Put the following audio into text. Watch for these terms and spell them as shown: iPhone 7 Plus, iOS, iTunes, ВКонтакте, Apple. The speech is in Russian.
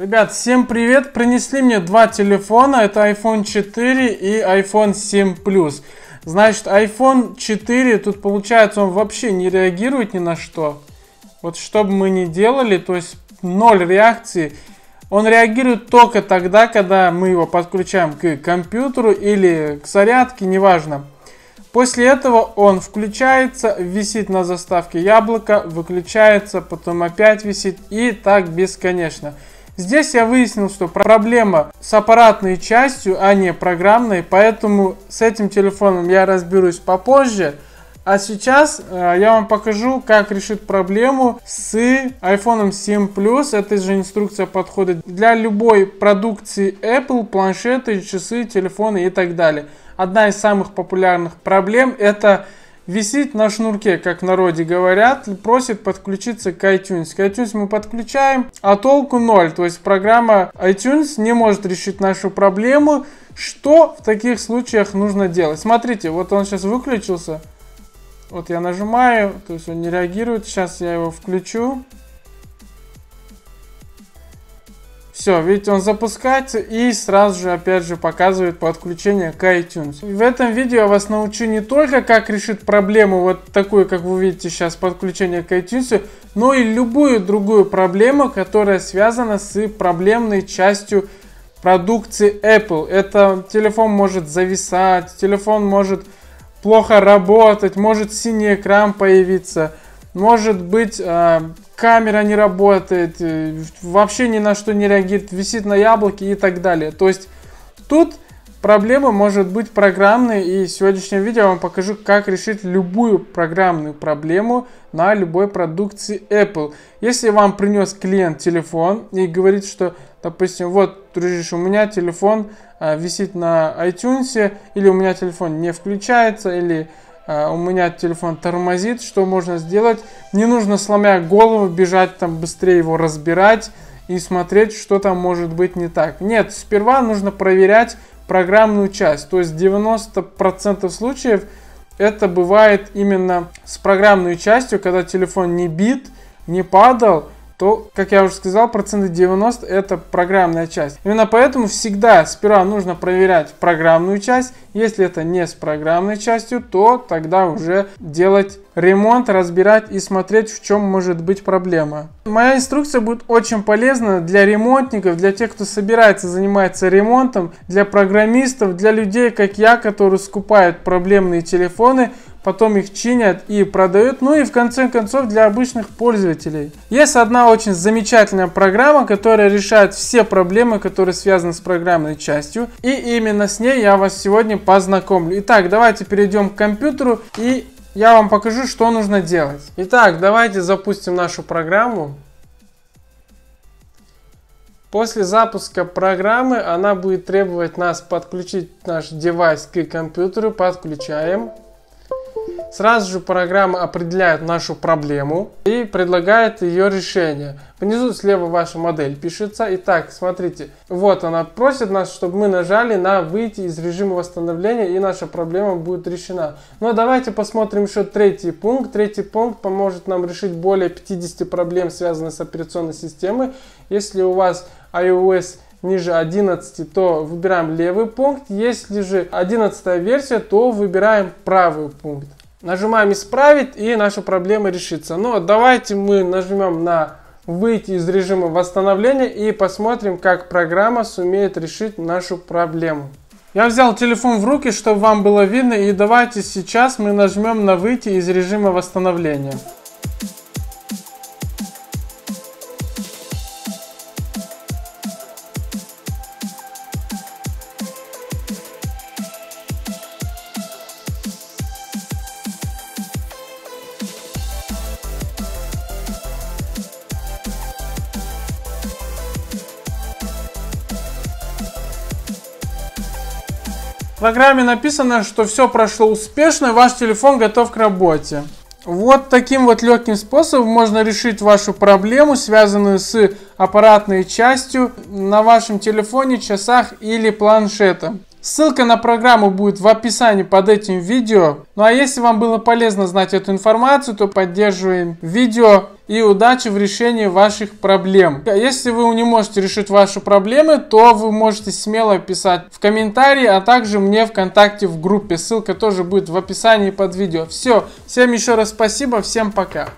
Ребят, всем привет! Принесли мне два телефона, это iPhone 4 и iPhone 7 Plus. Значит, iPhone 4, тут получается, он вообще не реагирует ни на что. Вот что бы мы ни делали, то есть ноль реакции. Он реагирует только тогда, когда мы его подключаем к компьютеру или к зарядке, неважно. После этого он включается, висит на заставке яблоко, выключается, потом опять висит и так бесконечно. Здесь я выяснил, что проблема с аппаратной частью, а не программной, поэтому с этим телефоном я разберусь попозже. А сейчас я вам покажу, как решить проблему с iPhone 7 Plus. Это же инструкция подходит для любой продукции Apple, планшеты, часы, телефоны и так далее. Одна из самых популярных проблем — это висит на шнурке, как в народе говорят, просит подключиться к iTunes. К iTunes мы подключаем, а толку ноль. То есть программа iTunes не может решить нашу проблему. Что в таких случаях нужно делать? Смотрите, вот он сейчас выключился. Вот я нажимаю, то есть он не реагирует. Сейчас я его включу. Все, видите, он запускается и сразу же опять же показывает подключение к iTunes. В этом видео я вас научу не только как решить проблему вот такую, как вы видите сейчас, подключение к iTunes, но и любую другую проблему, которая связана с проблемной частью продукции Apple. Это телефон может зависать, телефон может плохо работать, может синий экран появиться. Может быть, камера не работает, вообще ни на что не реагирует, висит на яблоке и так далее. То есть тут проблема может быть программной, и в сегодняшнем видео я вам покажу, как решить любую программную проблему на любой продукции Apple. Если вам принес клиент телефон и говорит, что, допустим, вот, дружище, у меня телефон висит на iTunes, или у меня телефон не включается, или у меня телефон тормозит, что можно сделать? Не нужно, сломя голову, бежать там быстрее его разбирать и смотреть, что там может быть не так. Нет, сперва нужно проверять программную часть. То есть 90% случаев это бывает именно с программной частью, когда телефон не бит, не падал, то, как я уже сказал, процентов 90 это программная часть. Именно поэтому всегда сперва нужно проверять программную часть. Если это не с программной частью, то тогда уже делать ремонт, разбирать и смотреть, в чем может быть проблема. Моя инструкция будет очень полезна для ремонтников, для тех, кто собирается заниматься ремонтом, для программистов, для людей, как я, которые скупают проблемные телефоны, потом их чинят и продают, ну и в конце концов для обычных пользователей. Есть одна очень замечательная программа, которая решает все проблемы, которые связаны с программной частью, и именно с ней я вас сегодня познакомлю. Итак, давайте перейдем к компьютеру, и я вам покажу, что нужно делать. Итак, давайте запустим нашу программу. После запуска программы она будет требовать нас подключить наш девайс к компьютеру. Подключаем. Сразу же программа определяет нашу проблему и предлагает ее решение. Внизу слева ваша модель пишется. Итак, смотрите, вот она просит нас, чтобы мы нажали на «Выйти из режима восстановления», и наша проблема будет решена. Но давайте посмотрим еще третий пункт. Третий пункт поможет нам решить более 50 проблем, связанных с операционной системой. Если у вас iOS ниже 11, то выбираем левый пункт. Если же 11 версия, то выбираем правый пункт. Нажимаем «Исправить», и наша проблема решится. Но давайте мы нажмем на «Выйти из режима восстановления» и посмотрим, как программа сумеет решить нашу проблему. Я взял телефон в руки, чтобы вам было видно, и давайте сейчас мы нажмем на «Выйти из режима восстановления». В программе написано, что все прошло успешно и ваш телефон готов к работе. Вот таким вот легким способом можно решить вашу проблему, связанную с аппаратной частью на вашем телефоне, часах или планшетом. Ссылка на программу будет в описании под этим видео. Ну а если вам было полезно знать эту информацию, то поддерживаем видео и удачи в решении ваших проблем. Если вы не можете решить ваши проблемы, то вы можете смело писать в комментарии, а также мне ВКонтакте в группе. Ссылка тоже будет в описании под видео. Все, всем еще раз спасибо, всем пока.